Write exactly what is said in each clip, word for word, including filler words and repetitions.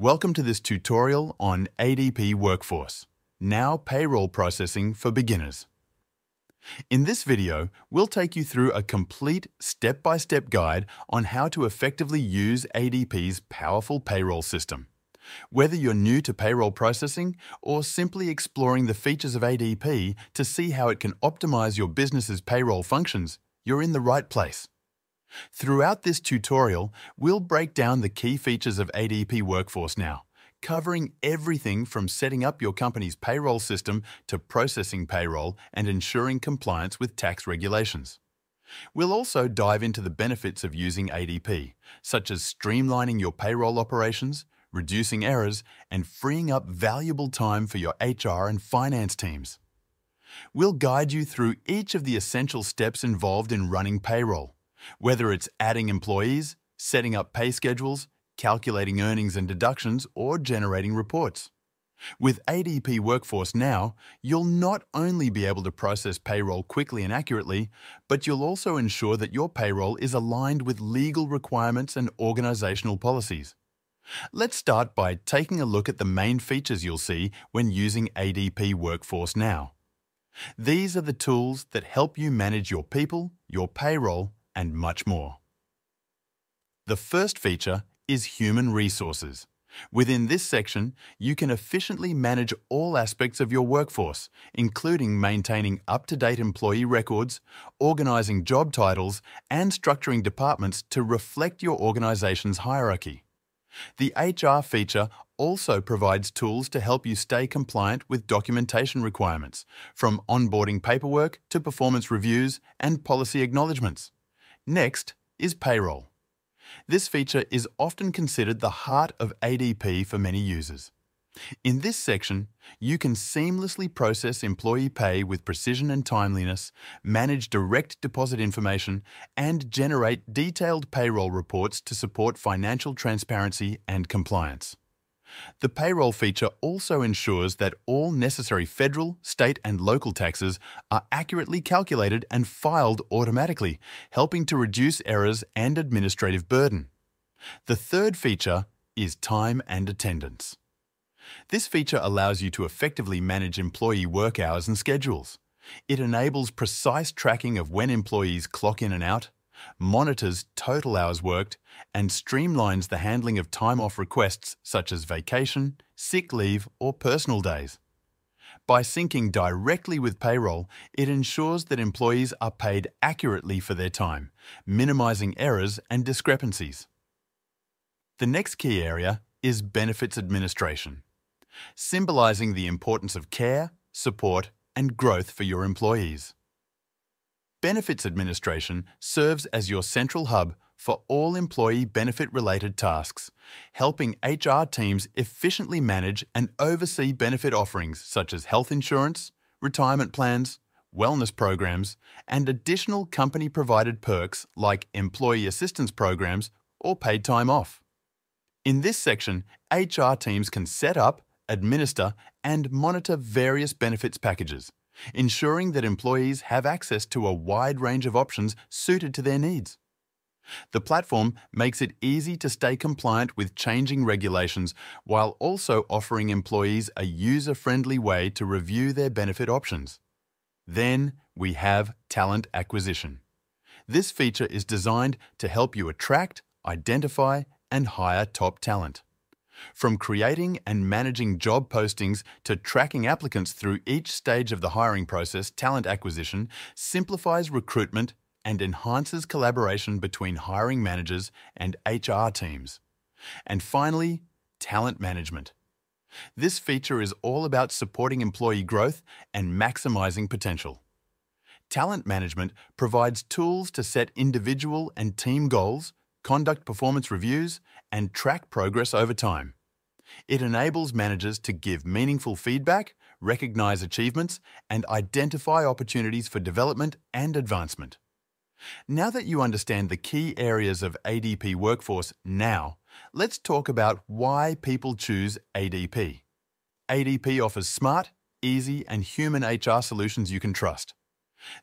Welcome to this tutorial on A D P Workforce Now Payroll Processing for Beginners. In this video, we'll take you through a complete step-by-step guide on how to effectively use A D P's powerful payroll system. Whether you're new to payroll processing or simply exploring the features of A D P to see how it can optimize your business's payroll functions, you're in the right place. Throughout this tutorial, we'll break down the key features of A D P Workforce Now, covering everything from setting up your company's payroll system to processing payroll and ensuring compliance with tax regulations. We'll also dive into the benefits of using A D P, such as streamlining your payroll operations, reducing errors, and freeing up valuable time for your H R and finance teams. We'll guide you through each of the essential steps involved in running payroll. Whether it's adding employees, setting up pay schedules, calculating earnings and deductions, or generating reports. With A D P Workforce Now, you'll not only be able to process payroll quickly and accurately, but you'll also ensure that your payroll is aligned with legal requirements and organizational policies. Let's start by taking a look at the main features you'll see when using A D P Workforce Now. These are the tools that help you manage your people, your payroll, and much more. The first feature is Human Resources. Within this section, you can efficiently manage all aspects of your workforce, including maintaining up-to-date employee records, organizing job titles, and structuring departments to reflect your organization's hierarchy. The H R feature also provides tools to help you stay compliant with documentation requirements, from onboarding paperwork to performance reviews and policy acknowledgements. Next is Payroll. This feature is often considered the heart of A D P for many users. In this section, you can seamlessly process employee pay with precision and timeliness, manage direct deposit information, and generate detailed payroll reports to support financial transparency and compliance. The Payroll feature also ensures that all necessary federal, state, and local taxes are accurately calculated and filed automatically, helping to reduce errors and administrative burden. The third feature is Time and Attendance. This feature allows you to effectively manage employee work hours and schedules. It enables precise tracking of when employees clock in and out, monitors total hours worked, and streamlines the handling of time-off requests such as vacation, sick leave, or personal days. By syncing directly with payroll, it ensures that employees are paid accurately for their time, minimizing errors and discrepancies. The next key area is Benefits Administration, symbolizing the importance of care, support, and growth for your employees. Benefits Administration serves as your central hub for all employee benefit-related tasks, helping H R teams efficiently manage and oversee benefit offerings such as health insurance, retirement plans, wellness programs, and additional company-provided perks like employee assistance programs or paid time off. In this section, H R teams can set up, administer, and monitor various benefits packages, ensuring that employees have access to a wide range of options suited to their needs. The platform makes it easy to stay compliant with changing regulations while also offering employees a user-friendly way to review their benefit options. Then we have Talent Acquisition. This feature is designed to help you attract, identify, and hire top talent. From creating and managing job postings to tracking applicants through each stage of the hiring process, Talent Acquisition simplifies recruitment and enhances collaboration between hiring managers and H R teams. And finally, Talent Management. This feature is all about supporting employee growth and maximizing potential. Talent Management provides tools to set individual and team goals, conduct performance reviews, and track progress over time. It enables managers to give meaningful feedback, recognize achievements, and identify opportunities for development and advancement. Now that you understand the key areas of A D P Workforce Now, let's talk about why people choose A D P. A D P offers smart, easy, and human H R solutions you can trust.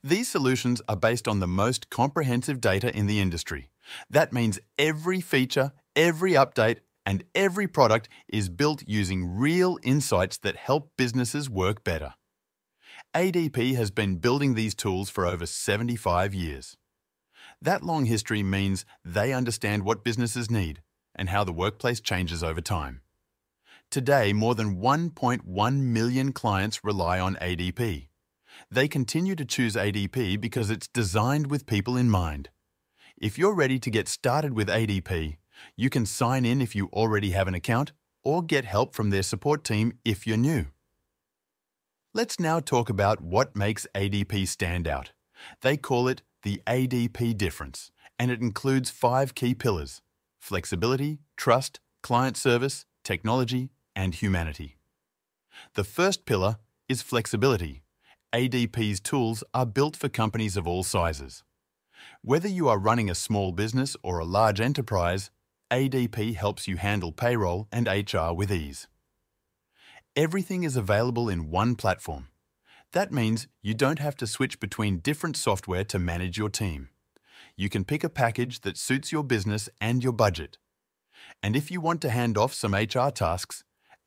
These solutions are based on the most comprehensive data in the industry. That means every feature, every update, and every product is built using real insights that help businesses work better. A D P has been building these tools for over seventy-five years. That long history means they understand what businesses need and how the workplace changes over time. Today, more than one point one million clients rely on A D P. They continue to choose A D P because it's designed with people in mind. If you're ready to get started with A D P, you can sign in if you already have an account or get help from their support team if you're new. Let's now talk about what makes A D P stand out. They call it the A D P difference, and it includes five key pillars: flexibility, trust, client service, technology, and humanity. The first pillar is flexibility. A D P's tools are built for companies of all sizes. Whether you are running a small business or a large enterprise, A D P helps you handle payroll and H R with ease. Everything is available in one platform. That means you don't have to switch between different software to manage your team. You can pick a package that suits your business and your budget. And if you want to hand off some H R tasks,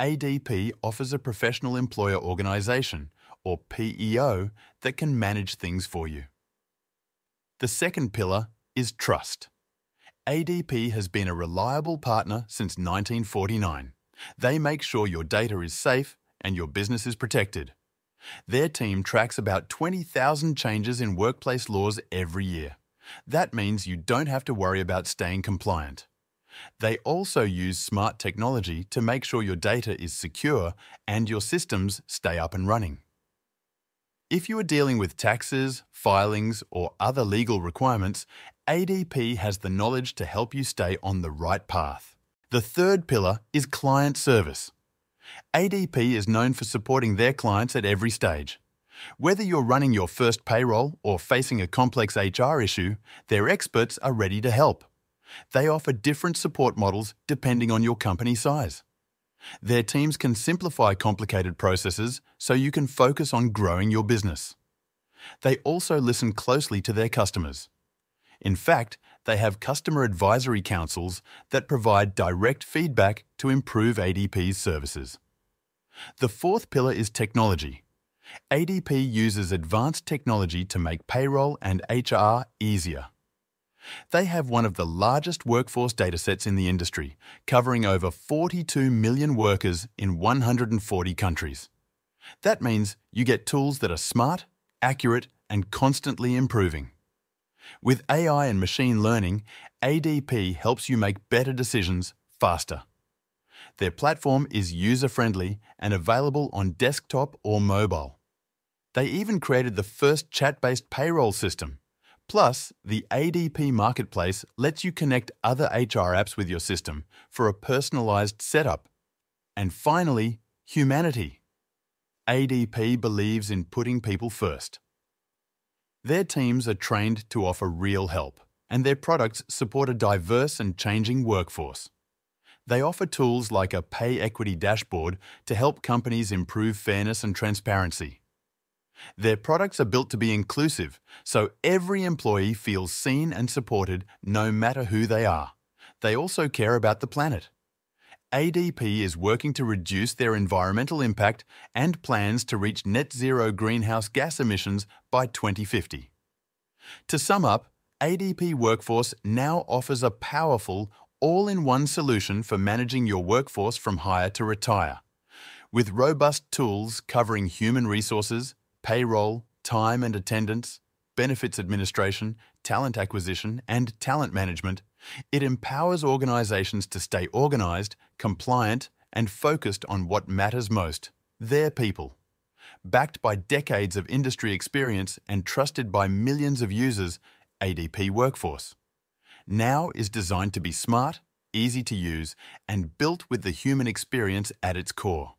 A D P offers a professional employer organization, or P E O, that can manage things for you. The second pillar is trust. A D P has been a reliable partner since nineteen forty-nine. They make sure your data is safe and your business is protected. Their team tracks about twenty thousand changes in workplace laws every year. That means you don't have to worry about staying compliant. They also use smart technology to make sure your data is secure and your systems stay up and running. If you are dealing with taxes, filings, or other legal requirements, A D P has the knowledge to help you stay on the right path. The third pillar is client service. A D P is known for supporting their clients at every stage. Whether you're running your first payroll or facing a complex H R issue, their experts are ready to help. They offer different support models depending on your company size. Their teams can simplify complicated processes so you can focus on growing your business. They also listen closely to their customers. In fact, they have customer advisory councils that provide direct feedback to improve A D P's services. The fourth pillar is technology. A D P uses advanced technology to make payroll and H R easier. They have one of the largest workforce datasets in the industry, covering over forty-two million workers in one hundred forty countries. That means you get tools that are smart, accurate, and constantly improving. With A I and machine learning, A D P helps you make better decisions faster. Their platform is user-friendly and available on desktop or mobile. They even created the first chat-based payroll system. Plus, the A D P Marketplace lets you connect other H R apps with your system for a personalized setup. And finally, humanity. A D P believes in putting people first. Their teams are trained to offer real help, and their products support a diverse and changing workforce. They offer tools like a pay equity dashboard to help companies improve fairness and transparency. Their products are built to be inclusive, so every employee feels seen and supported no matter who they are. They also care about the planet. A D P is working to reduce their environmental impact and plans to reach net zero greenhouse gas emissions by twenty fifty. To sum up, A D P Workforce now offers a powerful, all-in-one solution for managing your workforce from hire to retire. With robust tools covering human resources, payroll, time and attendance, benefits administration, talent acquisition, and talent management, it empowers organizations to stay organized, compliant, and focused on what matters most, their people. Backed by decades of industry experience and trusted by millions of users, A D P Workforce Now is designed to be smart, easy to use, and built with the human experience at its core.